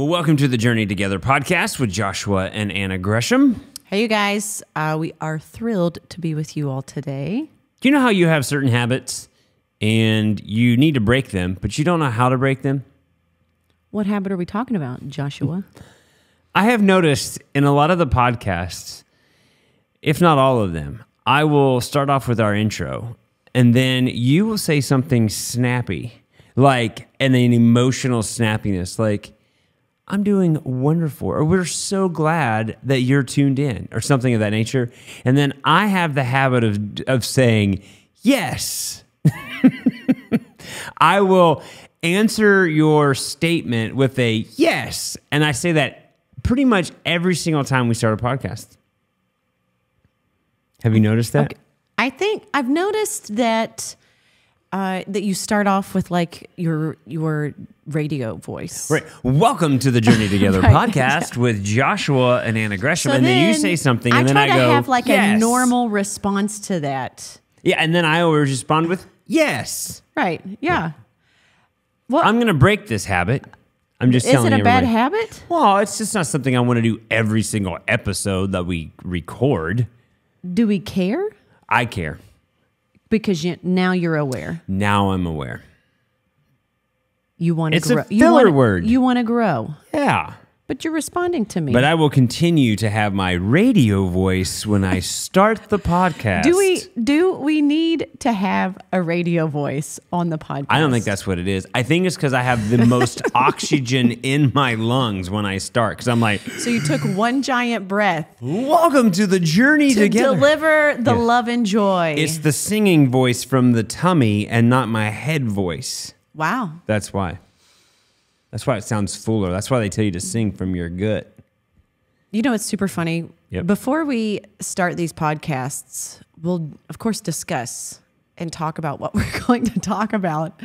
Well, welcome to the Journey Together podcast with Joshua and Anna Gresham. Hey, you guys. We are thrilled to be with you all today. Do you know how you have certain habits and you need to break them, but you don't know how to break them? What habit are we talking about, Joshua? I have noticed in a lot of the podcasts, if not all of them, I will start off with our intro, and then you will say something snappy, like, and then emotional snappiness, like, I'm doing wonderful, or we're so glad that you're tuned in, or something of that nature. And then I have the habit of saying, yes. I will answer your statement with a yes. And I say that pretty much every single time we start a podcast. Have you noticed that? Okay. I think I've noticed that that you start off with like your radio voice. Right. Welcome to the Journey Together right. podcast with Joshua and Anna Gresham. So and then you say something and then I go, I try to have like yes. a normal response to that. Yeah, and then I always respond with yes. Right, yeah. Well, I'm going to break this habit. I'm just telling you. Is it a bad habit? Well, it's just not something I want to do every single episode that we record. Do we care? I care. Because now you're aware. Now I'm aware. You want to grow. It's a filler word. You want to grow. Yeah. But you're responding to me. But I will continue to have my radio voice when I start the podcast. Do we need to have a radio voice on the podcast? I don't think that's what it is. I think it's because I have the most oxygen in my lungs when I start. Because I'm like... So you took one giant breath. Welcome to the Journey Together. To deliver the love and joy. It's the singing voice from the tummy and not my head voice. Wow. That's why. That's why it sounds fuller. That's why they tell you to sing from your gut. You know, it's super funny. Yep. Before we start these podcasts, we'll, of course, discuss and talk about what we're going to talk about.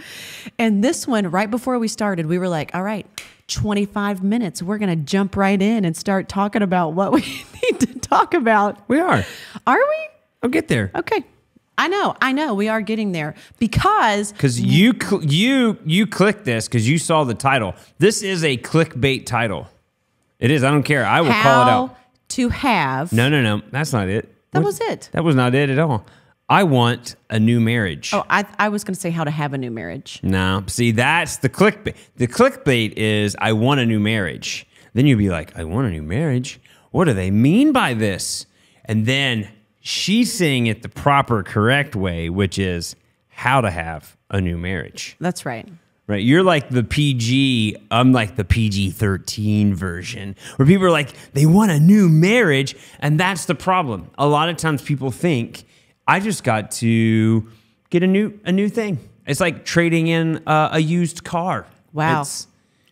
And this one, right before we started, we were like, all right, 25 minutes. We're going to jump right in and start talking about what we need to talk about. We are. Are we? I'll get there. Okay. I know, we are getting there because you clicked this because you saw the title. This is a clickbait title. It is. I don't care. I will call it out. How to have. No. That's not it. That was it. That was not it at all. I want a new marriage. Oh, I was going to say how to have a new marriage. No, see, that's the clickbait. The clickbait is I want a new marriage. Then you'd be like, I want a new marriage. What do they mean by this? And then... she's saying it the proper, correct way, which is how to have a new marriage. That's right. Right. You're like the PG, I'm like the PG-13 version, where people are like, they want a new marriage, and that's the problem. A lot of times people think, I just got to get a new thing. It's like trading in a used car. Wow.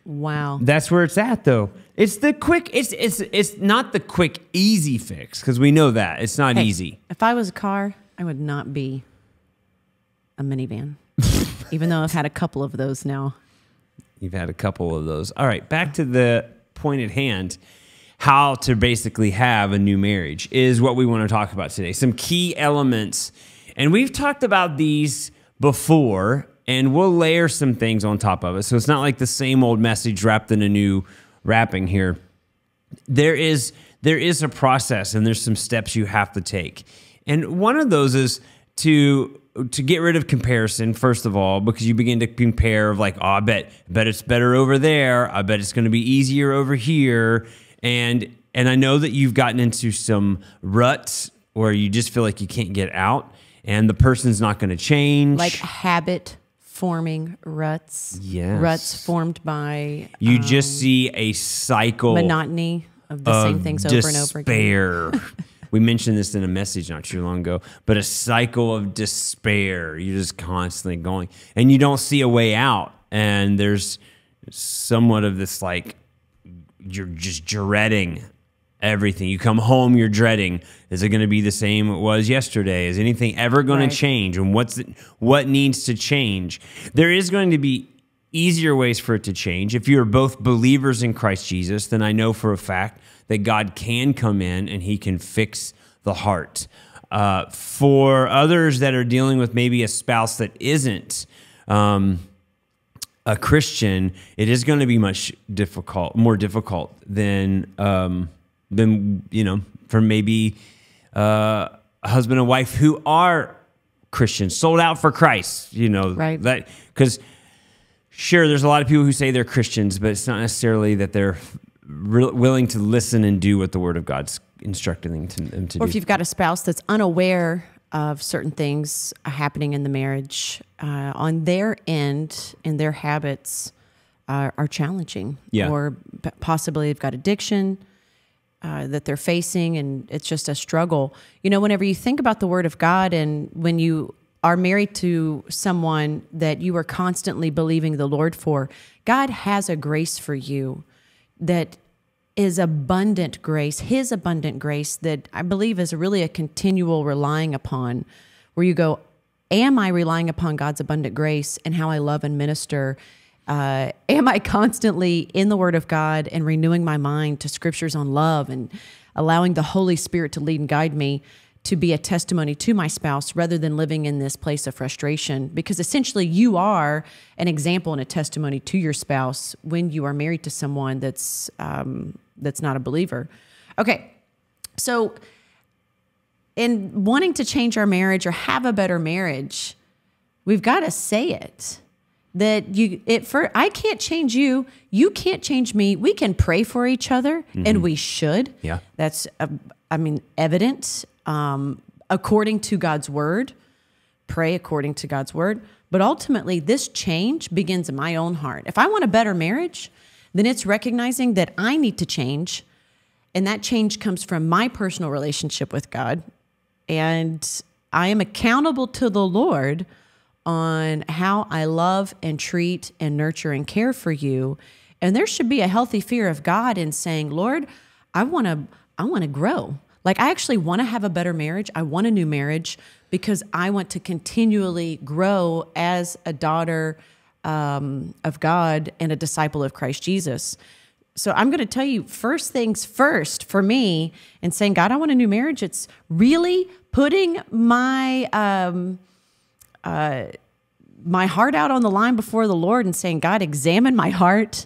Wow. That's where it's at, though. It's the quick, it's not the quick, easy fix, because we know that. It's not easy. If I was a car, I would not be a minivan, even though I've had a couple of those now. You've had a couple of those. All right, back to the point at hand, how to basically have a new marriage is what we want to talk about today. Some key elements, and we've talked about these before, and we'll layer some things on top of it, so it's not like the same old message wrapped in a new wrapping here. There is a process, and there's some steps you have to take. And one of those is to get rid of comparison, first of all, because you begin to compare of like, oh, I bet it's better over there. I bet it's going to be easier over here. And I know that you've gotten into some ruts where you just feel like you can't get out, and the person's not going to change. Like habit forming ruts. Yes. Ruts formed by... you just see a cycle... monotony of the same things over and over again. Despair. We mentioned this in a message not too long ago, but a cycle of despair. You're just constantly going. And you don't see a way out. And there's somewhat of this, like, you're just dreading everything. You come home, you're dreading. Is it going to be the same it was yesterday? Is anything ever going to change? And what needs to change? There is going to be easier ways for it to change. If you're both believers in Christ Jesus, then I know for a fact that God can come in and he can fix the heart. For others that are dealing with maybe a spouse that isn't, a Christian, it is going to be much more difficult than you know, for maybe a husband and wife who are Christians, sold out for Christ, you know, right? That, because sure, there's a lot of people who say they're Christians, but it's not necessarily that they're willing to listen and do what the Word of God's instructing them to do. Or if you've got a spouse that's unaware of certain things happening in the marriage, on their end, and their habits are challenging. Yeah. Or possibly they've got addiction that they're facing, and it's just a struggle. You know, whenever you think about the Word of God, and when you are married to someone that you are constantly believing the Lord for, God has a grace for you that is abundant grace, His abundant grace, that I believe is really a continual relying upon, where you go, am I relying upon God's abundant grace and how I love and minister? Am I constantly in the Word of God and renewing my mind to scriptures on love and allowing the Holy Spirit to lead and guide me to be a testimony to my spouse, rather than living in this place of frustration? Because essentially you are an example and a testimony to your spouse when you are married to someone that's not a believer. Okay, so in wanting to change our marriage or have a better marriage, we've got to say it. That I can't change you. You can't change me. We can pray for each other, and we should. Yeah, that's I mean, evident. According to God's word, pray according to God's word. But ultimately, this change begins in my own heart. If I want a better marriage, then it's recognizing that I need to change, and that change comes from my personal relationship with God. And I am accountable to the Lord on how I love and treat and nurture and care for you. And there should be a healthy fear of God in saying, Lord, I want to grow. Like, I actually want to have a better marriage. I want a new marriage because I want to continually grow as a daughter of God and a disciple of Christ Jesus. So I'm going to tell you, first things first for me, in saying, God, I want a new marriage, it's really putting my my heart out on the line before the Lord and saying, God, examine my heart.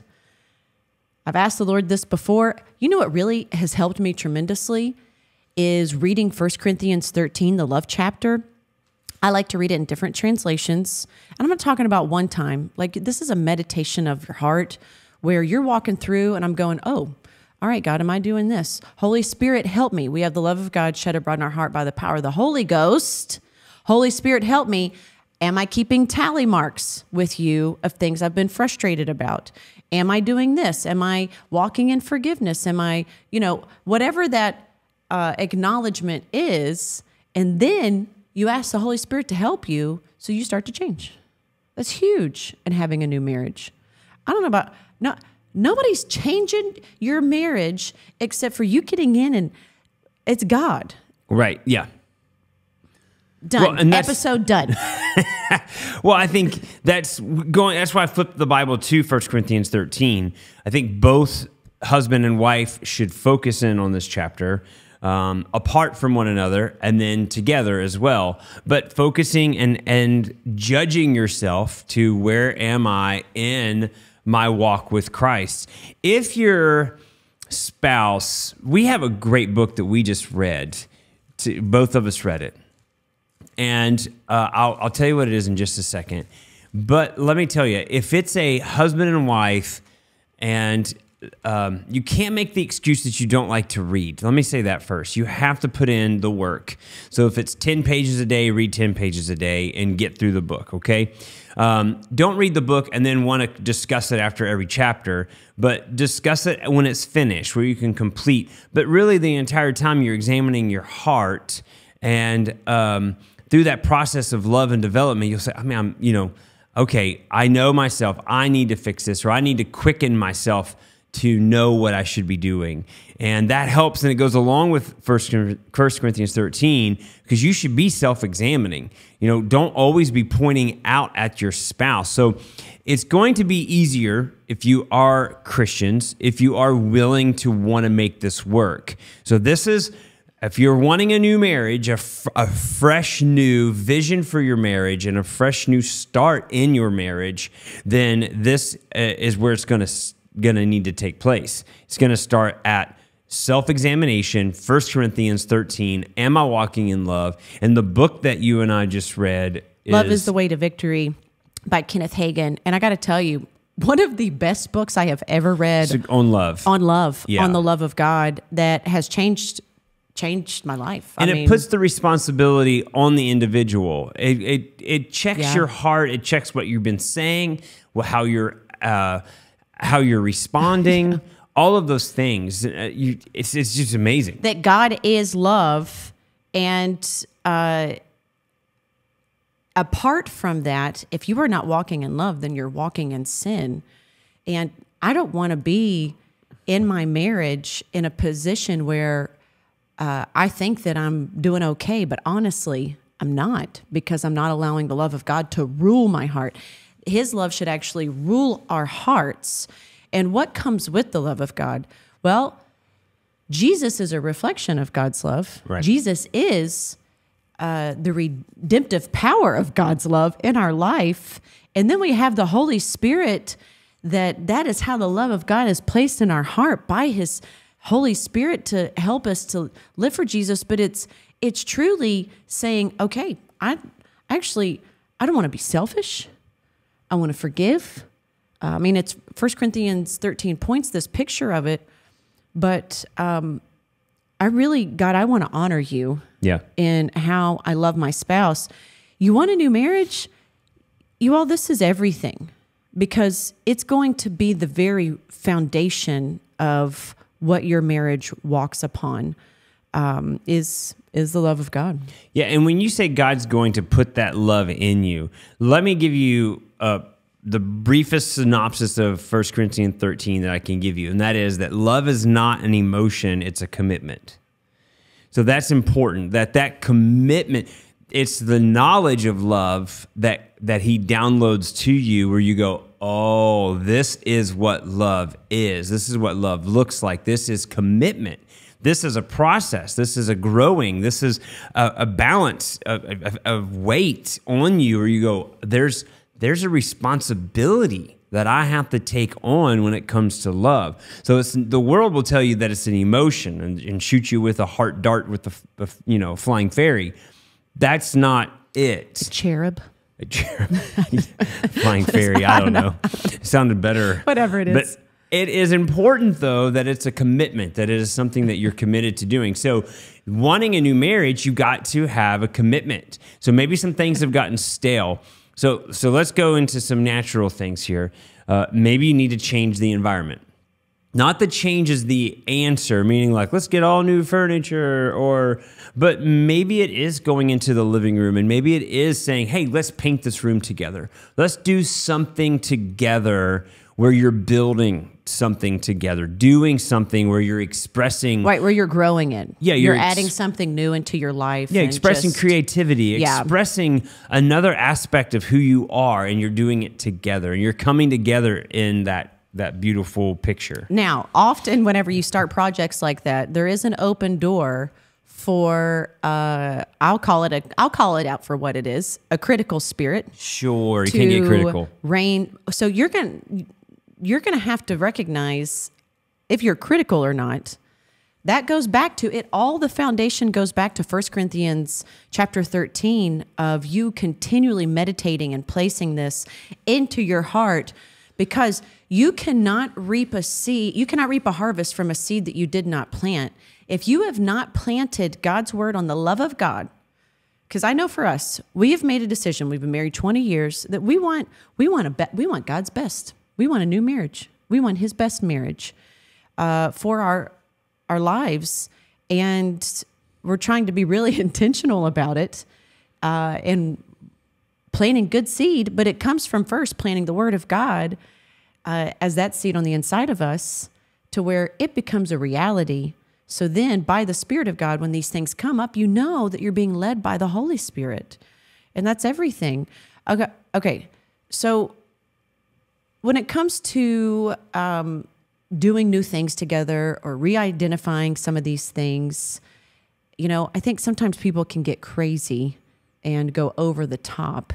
I've asked the Lord this before. You know what really has helped me tremendously is reading 1 Corinthians 13, the love chapter. I like to read it in different translations. And I'm not talking about one time. Like, this is a meditation of your heart where you're walking through and I'm going, oh, all right, God, am I doing this? Holy Spirit, help me. We have the love of God shed abroad in our heart by the power of the Holy Ghost. Holy Spirit, help me. Am I keeping tally marks with you of things I've been frustrated about? Am I doing this? Am I walking in forgiveness? Am I, you know, whatever that acknowledgement is, and then you ask the Holy Spirit to help you, so you start to change. That's huge in having a new marriage. I don't know about, no, nobody's changing your marriage except for you getting in, and it's God. Right, yeah. Done. Well, episode done. Well, I think that's going, that's why I flipped the Bible to 1 Corinthians 13. I think both husband and wife should focus in on this chapter, apart from one another and then together as well, but focusing and judging yourself to where am I in my walk with Christ. If your spouse, we have a great book that we just read, both of us read it, and I'll tell you what it is in just a second, but let me tell you, if it's a husband and wife, and you can't make the excuse that you don't like to read. Let me say that first. You have to put in the work. So if it's 10 pages a day, read 10 pages a day and get through the book, okay? Don't read the book and then want to discuss it after every chapter, but discuss it when it's finished, where you can complete. But really the entire time you're examining your heart, and through that process of love and development, you'll say, I mean, you know, okay, I know myself. I need to fix this, or I need to quicken myself to know what I should be doing. And that helps, and it goes along with 1 Corinthians 13, because you should be self-examining. You know, don't always be pointing out at your spouse. So it's going to be easier if you are Christians, if you are willing to want to make this work. So this is If you're wanting a new marriage, a fresh new vision for your marriage and a fresh new start in your marriage, then this is where it's going to need to take place. It's going to start at self-examination, 1 Corinthians 13, am I walking in love? And the book that you and I just read is... Love is the Way to Victory by Kenneth Hagin. And I got to tell you, one of the best books I have ever read... on love. On love, yeah. On the love of God, that has changed my life. I mean, it puts the responsibility on the individual. It checks your heart. It checks what you've been saying, how you're responding, all of those things. It's just amazing. That God is love, and apart from that, if you are not walking in love, then you're walking in sin. And I don't want to be in my marriage in a position where I think that I'm doing okay, but honestly, I'm not, because I'm not allowing the love of God to rule my heart. His love should actually rule our hearts. And what comes with the love of God? Well, Jesus is a reflection of God's love. Right. Jesus is the redemptive power of God's love in our life. And then we have the Holy Spirit, that is how the love of God is placed in our heart by His Holy Spirit to help us to live for Jesus. But it's truly saying, okay, I don't want to be selfish. I want to forgive. I mean, it's 1 Corinthians 13 points this picture of it, but God, I want to honor you in how I love my spouse. You want a new marriage? You all, this is everything, because it's going to be the very foundation of what your marriage walks upon, is the love of God. Yeah, and when you say God's going to put that love in you, let me give you the briefest synopsis of 1 Corinthians 13 that I can give you, and that is that love is not an emotion, it's a commitment. So that's important, that commitment, it's the knowledge of love that He downloads to you where you go, oh, this is what love is. This is what love looks like. This is commitment. This is a process. This is a growing. This is a balance of weight on you where you go, there's a responsibility that I have to take on when it comes to love. So the world will tell you that it's an emotion and shoot you with a heart dart with the flying fairy. That's not it. A cherub. A cherub. Flying fairy, I don't know. It sounded better. Whatever it is. But it is important, though, that it's a commitment, that it is something that you're committed to doing. So wanting a new marriage, you've got to have a commitment. So maybe some things have gotten stale. So let's go into some natural things here. Maybe you need to change the environment. Not that change is the answer, meaning like, let's get all new furniture, but maybe it is going into the living room, and maybe it is saying, hey, let's paint this room together. Let's do something together where you're building something together, doing something where you're expressing. Right, where you're growing it. Yeah, you're adding something new into your life. Yeah, and expressing creativity, expressing another aspect of who you are, and you're doing it together, and you're coming together in that beautiful picture. Now, often whenever you start projects like that, there is an open door for I'll call it out for what it is, a critical spirit. Sure, you can get critical. So you're going to have to recognize if you're critical or not. That goes back to it. All the foundation goes back to 1 Corinthians chapter 13 of you continually meditating and placing this into your heart, because you cannot reap a harvest from a seed that you did not plant. If you have not planted God's word on the love of God, because I know for us, we have made a decision. We've been married 20 years that we want God's best. We want a new marriage. We want His best marriage for our lives, and we're trying to be really intentional about it and planting good seed. But it comes from first planting the word of God as that seed on the inside of us, to where it becomes a reality. So then by the Spirit of God, when these things come up, you know that you're being led by the Holy Spirit. And that's everything. Okay. So when it comes to doing new things together or re-identifying some of these things, You know, I think sometimes people can get crazy and go over the top.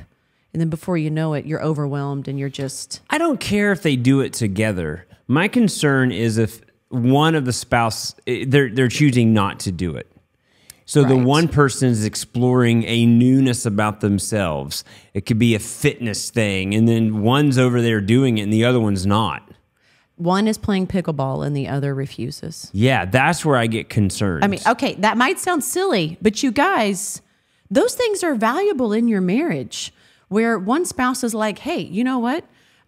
And then before you know it, you're overwhelmed and you're just... I don't care if they do it together. My concern is if one of the spouse, they're choosing not to do it. So the one person is exploring a newness about themselves. It could be a fitness thing, and then one's over there doing it and the other one's not. One is playing pickleball and the other refuses. Yeah, that's where I get concerned. I mean, okay, that might sound silly, but you guys, those things are valuable in your marriage, where one spouse is like, hey, you know what?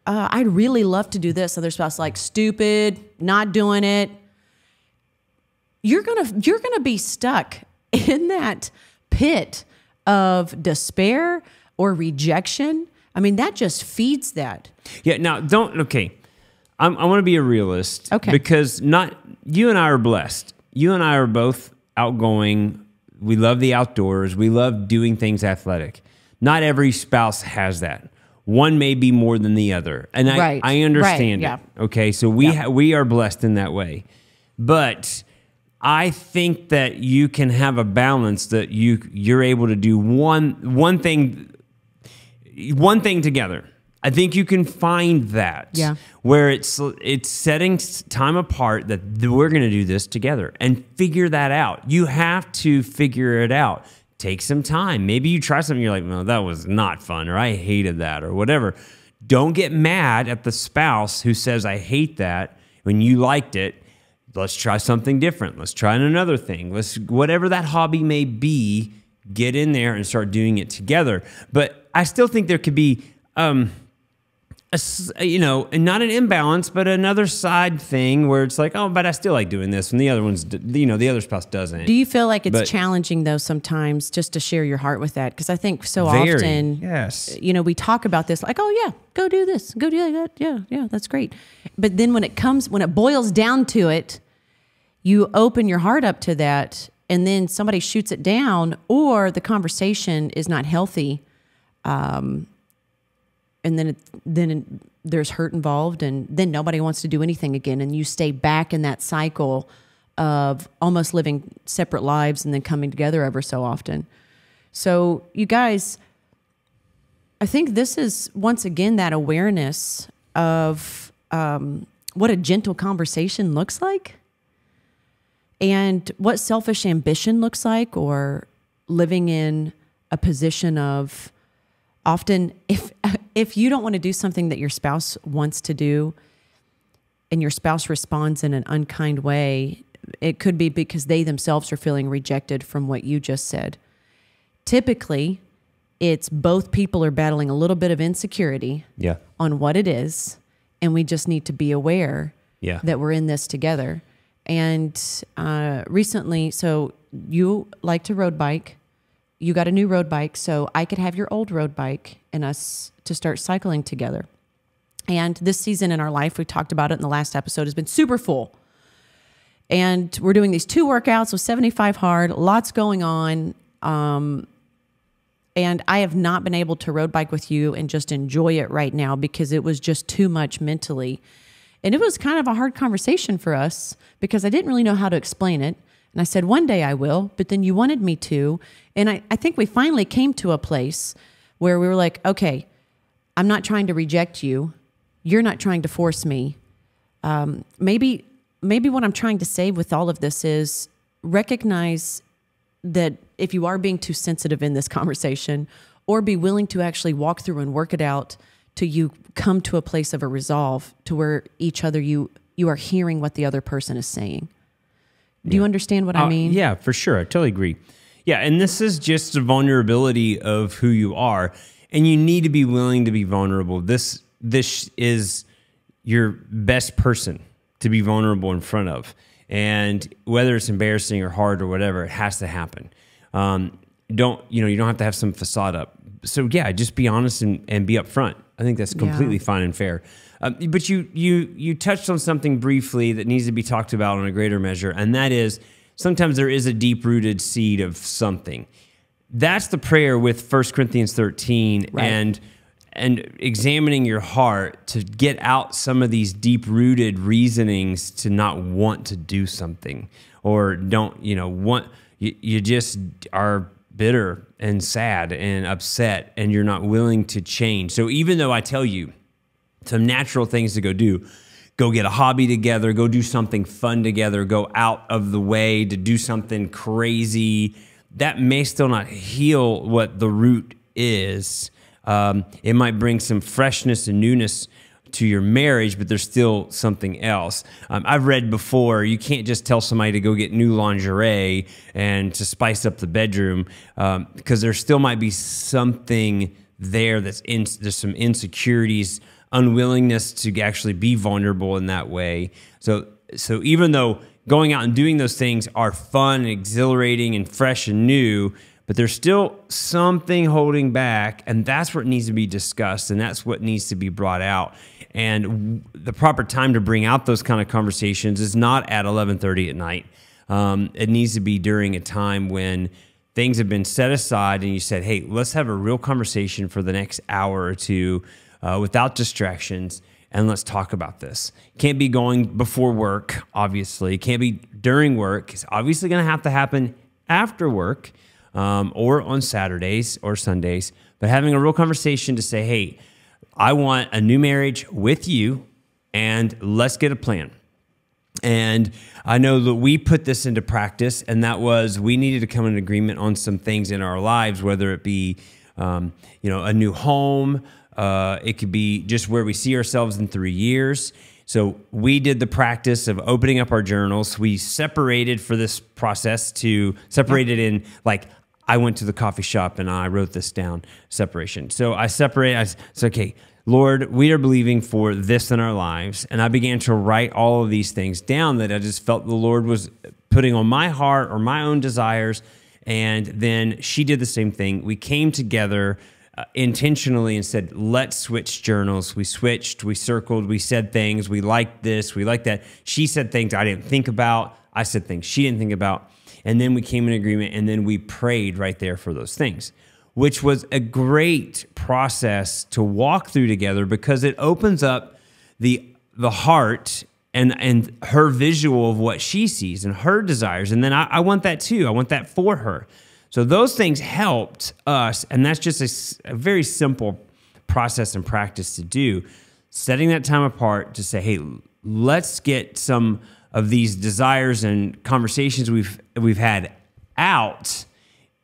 I'd really love to do this. Other spouse is like, stupid, not doing it. You're gonna be stuck in that pit of despair or rejection. I mean, that just feeds that. Yeah, now don't, okay, I want to be a realist. Okay. Because you and I are blessed. You and I are both outgoing. We love the outdoors. We love doing things athletic. Not every spouse has that. One may be more than the other. And I understand it. Yeah. Okay, so we are blessed in that way. But I think that you can have a balance that you're able to do one thing together. I think you can find that, yeah, where it's setting time apart that we're going to do this together and figure that out. You have to figure it out. Take some time. Maybe you try something, you're like, no, that was not fun, or I hated that, or whatever. Don't get mad at the spouse who says, I hate that, when you liked it. Let's try something different. Let's try another thing. Let's, whatever that hobby may be, get in there and start doing it together. But I still think there could be, you know, not an imbalance, but another side thing where it's like, oh, but I still like doing this, and the other one's, you know, the other spouse doesn't. Do you feel like it's challenging though sometimes just to share your heart with that? Because I think so often, yes, you know, we talk about this like, oh yeah, go do this, go do that, yeah, that's great. But then when it boils down to it, you open your heart up to that, and then somebody shoots it down, or the conversation is not healthy. And then there's hurt involved, and then nobody wants to do anything again, and you stay back in that cycle of almost living separate lives and then coming together ever so often. So you guys, I think this is, once again, that awareness of what a gentle conversation looks like and what selfish ambition looks like, or living in a position of, often if you don't want to do something that your spouse wants to do and your spouse responds in an unkind way, it could be because they themselves are feeling rejected from what you just said. Typically, it's both people are battling a little bit of insecurity, yeah, on what it is, and we just need to be aware, yeah, that we're in this together. And recently, so you like to road bike. You got a new road bike, so I could have your old road bike and us to start cycling together. And this season in our life, we talked about it in the last episode, has been super full. And we're doing these two workouts with 75 Hard, lots going on. And I have not been able to road bike with you and just enjoy it right now because it was just too much mentally. And it was kind of a hard conversation for us because I didn't really know how to explain it. And I said, one day I will, but then you wanted me to. And I think we finally came to a place where we were like, okay, I'm not trying to reject you. You're not trying to force me. Maybe what I'm trying to say with all of this is recognize that if you are being too sensitive in this conversation, or be willing to actually walk through and work it out till you come to a place of a resolve to where you are hearing what the other person is saying. Do you understand what I mean? Yeah, for sure. I totally agree. Yeah, and this is just the vulnerability of who you are, and you need to be willing to be vulnerable. This is your best person to be vulnerable in front of, and whether it's embarrassing or hard or whatever, it has to happen. You don't have to have some facade up. So yeah, just be honest and be upfront. I think that's completely fine and fair. But you touched on something briefly that needs to be talked about on a greater measure, and that is sometimes there is a deep-rooted seed of something. That's the prayer with 1 Corinthians 13, right, and examining your heart to get out some of these deep-rooted reasonings to not want to do something, or don't, you know, want you just are bitter and sad and upset, and you're not willing to change. So even though I tell you some natural things to go do, go get a hobby together, go do something fun together, go out of the way to do something crazy, that may still not heal what the root is. It might bring some freshness and newness to your marriage, but there's still something else. I've read before, you can't just tell somebody to go get new lingerie and to spice up the bedroom, because there still might be something there that's there's some insecurities, unwillingness to actually be vulnerable in that way. So even though going out and doing those things are fun and exhilarating and fresh and new, but there's still something holding back, and that's what needs to be discussed, and that's what needs to be brought out. And the proper time to bring out those kind of conversations is not at 11:30 at night. It needs to be during a time when things have been set aside and you said, hey, let's have a real conversation for the next hour or two without distractions, and let's talk about this. Can't be going before work, obviously. Can't be during work. It's obviously going to have to happen after work. Or on Saturdays or Sundays, but having a real conversation to say, hey, I want a new marriage with you, and let's get a plan. And I know that we put this into practice, and that was we needed to come in agreement on some things in our lives, whether it be you know, a new home, it could be just where we see ourselves in 3 years. So we did the practice of opening up our journals. We separated for this process to separate it in, like, I went to the coffee shop and I wrote this down, separation. So I separated, I said, okay, Lord, we are believing for this in our lives. And I began to write all of these things down that I just felt the Lord was putting on my heart or my own desires. And then she did the same thing. We came together intentionally and said, let's switch journals. We switched, we circled, we said things, we liked this, we liked that. She said things I didn't think about. I said things she didn't think about. And then we came in agreement, and then we prayed right there for those things, which was a great process to walk through together, because it opens up the heart and her visual of what she sees and her desires. And then I want that too. I want that for her. So those things helped us, and that's just a very simple process and practice to do, setting that time apart to say, hey, let's get some of these desires and conversations we've had out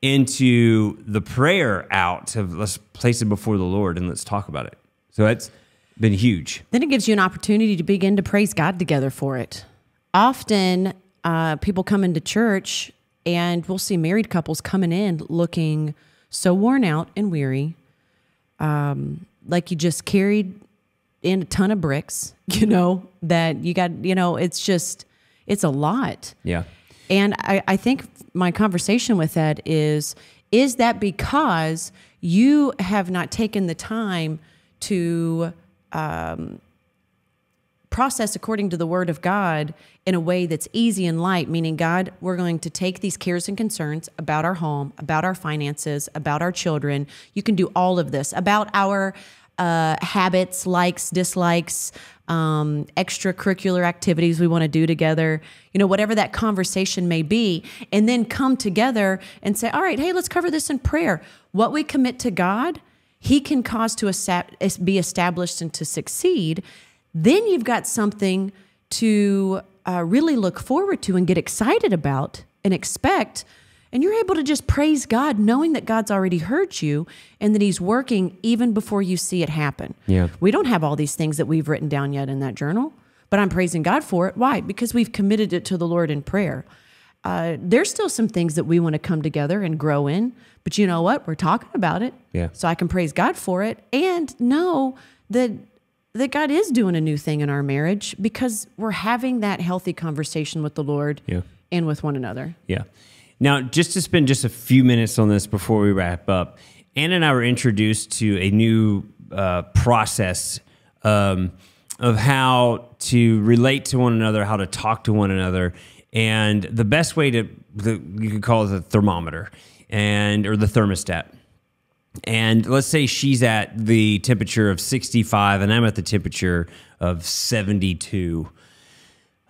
into the prayer out of, let's place it before the Lord and let's talk about it. So it's been huge. Then it gives you an opportunity to begin to praise God together for it. Often people come into church, and we'll see married couples coming in looking so worn out and weary, like you just carried in a ton of bricks, you know, that you got, you know, it's just, it's a lot. Yeah. And I think my conversation with that is that because you have not taken the time to process according to the Word of God in a way that's easy and light, meaning, God, we're going to take these cares and concerns about our home, about our finances, about our children. You can do all of this, about our habits, likes, dislikes, extracurricular activities we want to do together, you know, whatever that conversation may be, and then come together and say, all right, hey, let's cover this in prayer. What we commit to God, He can cause to be established and to succeed. Then you've got something to really look forward to and get excited about and expect, and you're able to just praise God, knowing that God's already heard you and that He's working even before you see it happen. Yeah. We don't have all these things that we've written down yet in that journal, but I'm praising God for it. Why? Because we've committed it to the Lord in prayer. There's still some things that we want to come together and grow in, but you know what? We're talking about it. Yeah. So I can praise God for it and know that God is doing a new thing in our marriage because we're having that healthy conversation with the Lord and with one another. Yeah. Now, just to spend just a few minutes on this before we wrap up, Anna and I were introduced to a new process of how to relate to one another, how to talk to one another, and the best way to, you could call it the thermometer or the thermostat. And let's say she's at the temperature of 65 and I'm at the temperature of 72.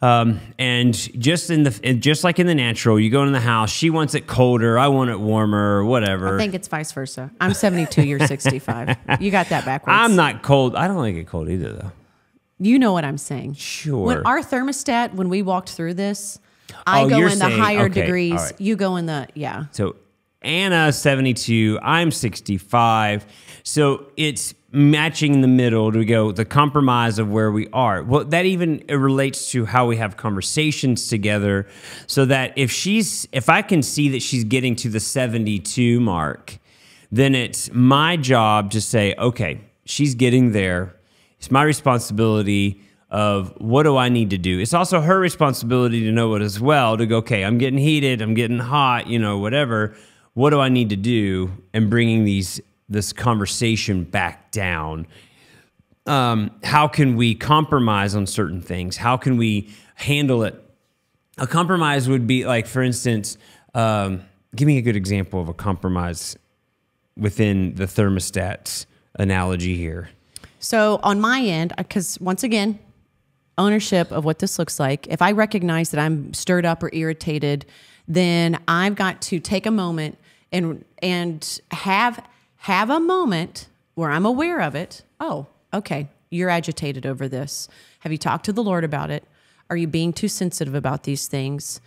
And just like in the natural, you go into the house, she wants it colder, I want it warmer, whatever. I think it's vice versa. I'm 72, you're 65. You got that backwards. I'm not cold. I don't like it cold either, though. You know what I'm saying. Sure. When our thermostat, when we walked through this, I go in the higher degrees. Right. You go in the, yeah. So Anna's 72, I'm 65. So it's matching the middle to go the compromise of where we are. Well, that even relates to how we have conversations together, so that if I can see that she's getting to the 72 mark, then it's my job to say, okay, she's getting there. It's my responsibility of what do I need to do. It's also her responsibility to know it as well, to go, okay, I'm getting heated, I'm getting hot, you know, whatever. What do I need to do? And bringing this conversation back down. How can we compromise on certain things? How can we handle it? A compromise would be like, for instance, give me a good example of a compromise within the thermostat analogy here. So on my end, because once again, ownership of what this looks like, if I recognize that I'm stirred up or irritated, then I've got to take a moment and have a moment where I'm aware of it. Oh, okay, you're agitated over this. Have you talked to the Lord about it? Are you being too sensitive about these things?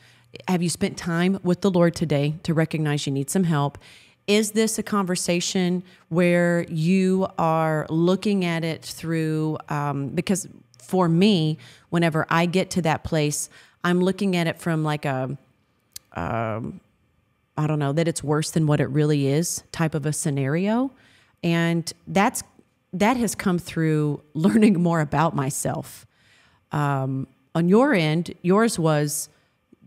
Have you spent time with the Lord today to recognize you need some help? Is this a conversation where you are looking at it through, because for me, whenever I get to that place, I'm looking at it from like a, I don't know, that it's worse than what it really is type of a scenario. And that has come through learning more about myself. On your end, yours was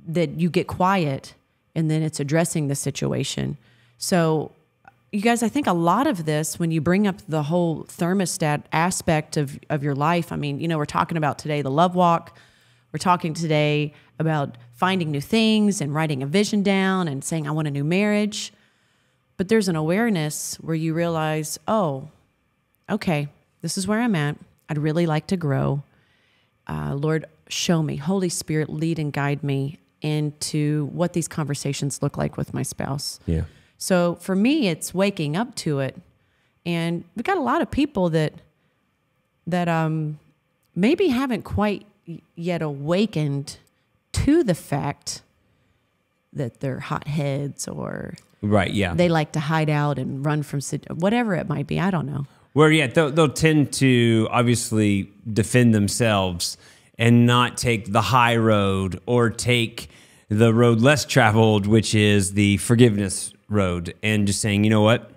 that you get quiet and then it's addressing the situation. So you guys, I think a lot of this, when you bring up the whole thermostat aspect of your life, I mean, you know, we're talking about today the love walk. We're talking today about finding new things and writing a vision down and saying, I want a new marriage. But there's an awareness where you realize, oh, okay, this is where I'm at. I'd really like to grow. Lord, show me. Holy Spirit, lead and guide me into what these conversations look like with my spouse. Yeah. So for me, it's waking up to it. And we've got a lot of people that maybe haven't quite yet awakened to the fact that they're hotheads or right, yeah, they like to hide out and run from whatever it might be. I don't know. Well, yeah, they'll tend to obviously defend themselves and not take the high road or take the road less traveled, which is the forgiveness road, and just saying, you know what,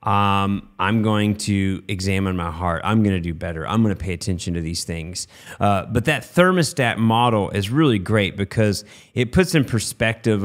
I'm going to examine my heart. I'm going to do better. I'm going to pay attention to these things. But that thermostat model is really great because it puts in perspective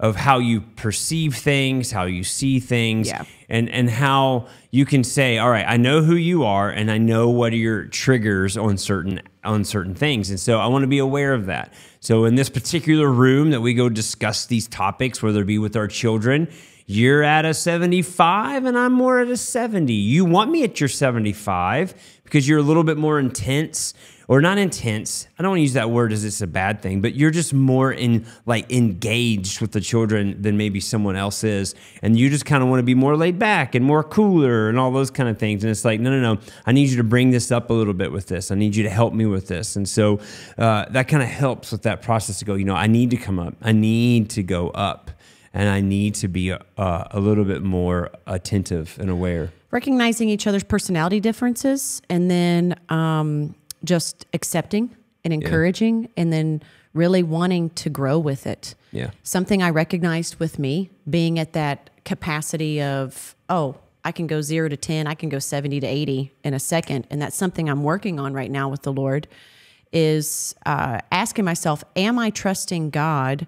of how you perceive things, how you see things, yeah, and how you can say, all right, I know who you are and I know what are your triggers on certain things. And so I want to be aware of that. So in this particular room that we go discuss these topics, whether it be with our children, you're at a 75 and I'm more at a 70. You want me at your 75 because you're a little bit more intense, or not intense. I don't want to use that word as it's a bad thing, but you're just more engaged with the children than maybe someone else is. And you just kind of want to be more laid back and more cooler and all those kind of things. And it's like, no, no, no, I need you to bring this up a little bit with this. I need you to help me with this. And so that kind of helps with that process to go, you know, I need to come up. I need to go up. And I need to be a little bit more attentive and aware. Recognizing each other's personality differences, and then just accepting and encouraging, yeah, and then really wanting to grow with it. Yeah. Something I recognized with me, being at that capacity of, oh, I can go 0 to 10, I can go 70 to 80 in a second. And that's something I'm working on right now with the Lord, is asking myself, am I trusting God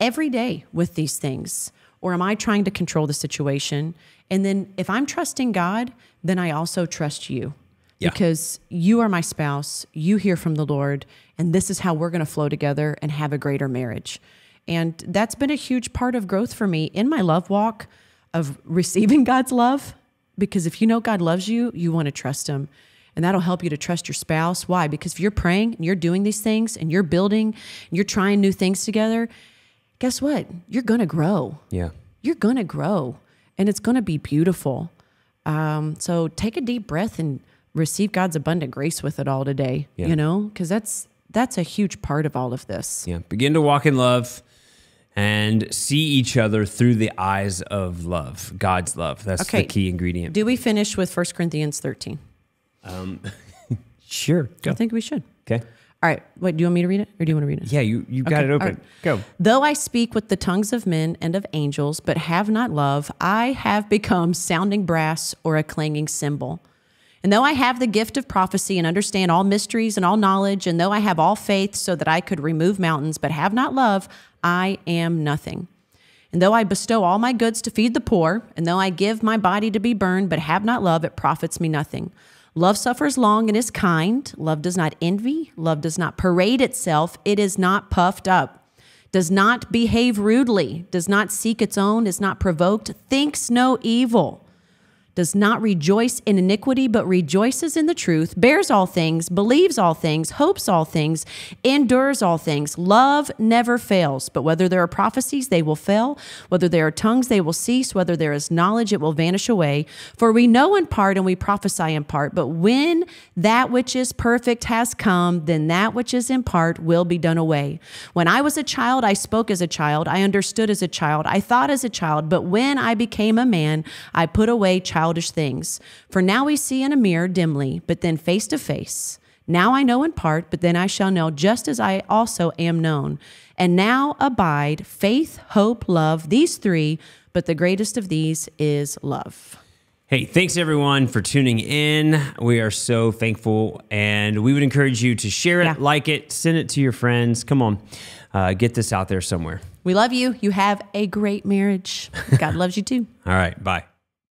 every day with these things, or am I trying to control the situation? And then if I'm trusting God, then I also trust you, yeah, because you are my spouse, you hear from the Lord, and this is how we're going to flow together and have a greater marriage. And that's been a huge part of growth for me in my love walk, of receiving God's love, because if you know God loves you, you want to trust him. And that'll help you to trust your spouse. Why? Because if you're praying and you're doing these things and you're building and you're trying new things together, guess what? You're going to grow. Yeah. You're going to grow, and it's going to be beautiful. So take a deep breath and receive God's abundant grace with it all today, yeah. You know, because that's a huge part of all of this. Yeah. Begin to walk in love and see each other through the eyes of love, God's love. That's okay. The key ingredient. Do we finish with 1 Corinthians 13? Sure. Go. I think we should. Okay. All right. Wait, do you want me to read it, or do you want to read it? Yeah, you got it open. Right. Go. Though I speak with the tongues of men and of angels, but have not love, I have become sounding brass or a clanging cymbal. And though I have the gift of prophecy and understand all mysteries and all knowledge, and though I have all faith so that I could remove mountains, but have not love, I am nothing. And though I bestow all my goods to feed the poor, and though I give my body to be burned, but have not love, it profits me nothing. Love suffers long and is kind. Love does not envy. Love does not parade itself. It is not puffed up, does not behave rudely, does not seek its own, is not provoked, thinks no evil, does not rejoice in iniquity, but rejoices in the truth, bears all things, believes all things, hopes all things, endures all things. Love never fails, but whether there are prophecies, they will fail. Whether there are tongues, they will cease. Whether there is knowledge, it will vanish away. For we know in part and we prophesy in part, but when that which is perfect has come, then that which is in part will be done away. When I was a child, I spoke as a child. I understood as a child. I thought as a child, but when I became a man, I put away childish things. For now we see in a mirror dimly, but then face to face. Now I know in part, but then I shall know just as I also am known. And now abide faith, hope, love, these three, but the greatest of these is love. Hey, thanks everyone for tuning in. We are so thankful, and we would encourage you to share it, yeah. Like it, send it to your friends. Come on, get this out there somewhere. We love you. You have a great marriage. God loves you too. All right, bye.